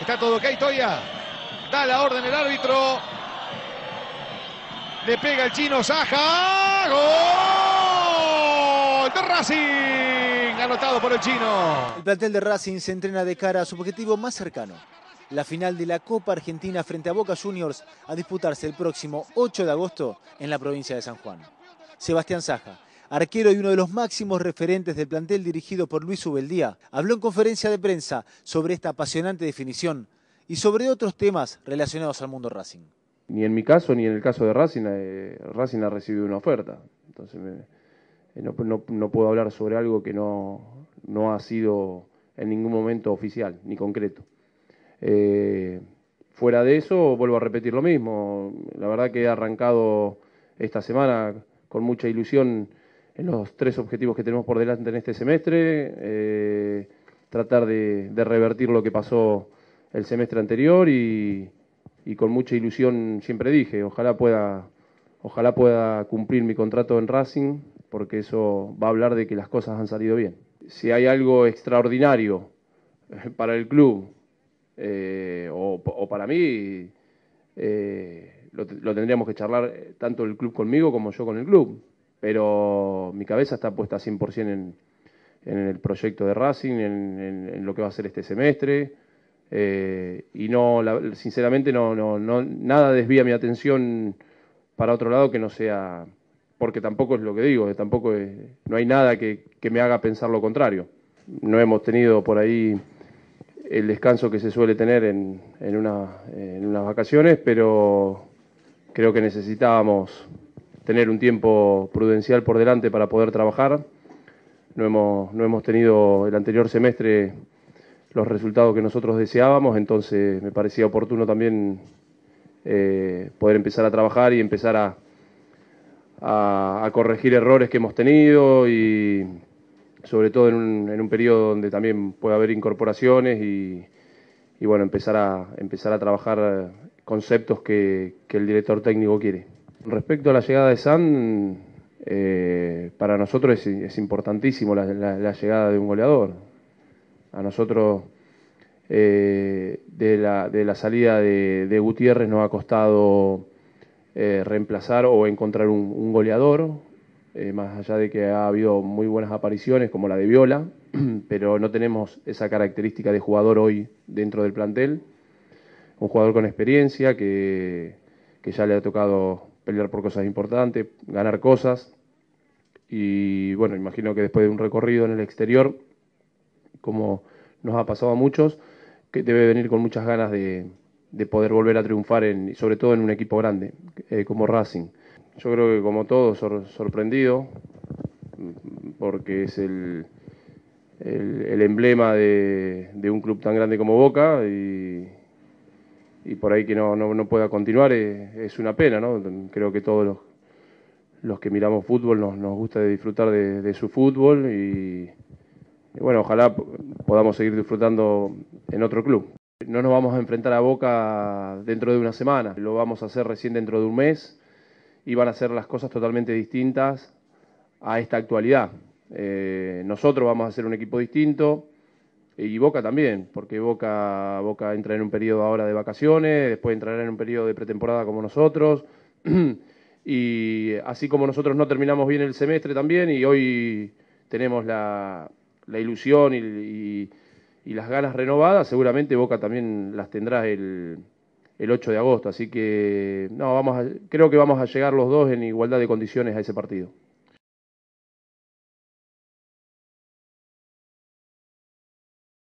Está todo ok, Toya. Da la orden el árbitro. Le pega el chino Saja. ¡Gol de Racing! Anotado por el chino. El plantel de Racing se entrena de cara a su objetivo más cercano. La final de la Copa Argentina frente a Boca Juniors a disputarse el próximo 8 de agosto en la provincia de San Juan. Sebastián Saja, arquero y uno de los máximos referentes del plantel dirigido por Luis Zubeldía, habló en conferencia de prensa sobre esta apasionante definición y sobre otros temas relacionados al mundo Racing. Ni en mi caso ni en el caso de Racing, Racing ha recibido una oferta. Entonces no puedo hablar sobre algo que no ha sido en ningún momento oficial ni concreto. Fuera de eso, vuelvo a repetir lo mismo. La verdad que he arrancado esta semana con mucha ilusión en los tres objetivos que tenemos por delante en este semestre, tratar de revertir lo que pasó el semestre anterior y con mucha ilusión siempre dije, ojalá pueda cumplir mi contrato en Racing, porque eso va a hablar de que las cosas han salido bien. Si hay algo extraordinario para el club, o para mí, lo tendríamos que charlar tanto el club conmigo como yo con el club, pero mi cabeza está puesta 100% en el proyecto de Racing, en lo que va a ser este semestre, y sinceramente nada desvía mi atención para otro lado que no sea, porque tampoco es lo que digo, no hay nada que me haga pensar lo contrario. No hemos tenido por ahí el descanso que se suele tener en unas vacaciones, pero creo que necesitábamos tener un tiempo prudencial por delante para poder trabajar. No hemos tenido el anterior semestre los resultados que nosotros deseábamos, entonces me parecía oportuno también poder empezar a trabajar y empezar a corregir errores que hemos tenido y sobre todo en un periodo donde también puede haber incorporaciones y bueno, empezar a trabajar conceptos que el director técnico quiere. Respecto a la llegada de Sand, para nosotros es importantísimo la llegada de un goleador. A nosotros de la salida de Gutiérrez nos ha costado reemplazar o encontrar un goleador. Más allá de que ha habido muy buenas apariciones como la de Viola, pero no tenemos esa característica de jugador hoy dentro del plantel. Un jugador con experiencia que ya le ha tocado pelear por cosas importantes, ganar cosas. Y bueno, imagino que después de un recorrido en el exterior, como nos ha pasado a muchos, que debe venir con muchas ganas de poder volver a triunfar, sobre todo en un equipo grande como Racing. Yo creo que como todos, sorprendido, porque es el emblema de un club tan grande como Boca y por ahí que no pueda continuar es una pena, ¿no? Creo que todos los que miramos fútbol nos gusta disfrutar de su fútbol y bueno, ojalá podamos seguir disfrutando en otro club. No nos vamos a enfrentar a Boca dentro de una semana, lo vamos a hacer recién dentro de un mes. Y van a ser las cosas totalmente distintas a esta actualidad. Nosotros vamos a ser un equipo distinto y Boca también, porque Boca entra en un periodo ahora de vacaciones, después entrará en un periodo de pretemporada como nosotros, y así como nosotros no terminamos bien el semestre también, y hoy tenemos la ilusión y las ganas renovadas, seguramente Boca también las tendrá el 8 de agosto, así que creo que vamos a llegar los dos en igualdad de condiciones a ese partido.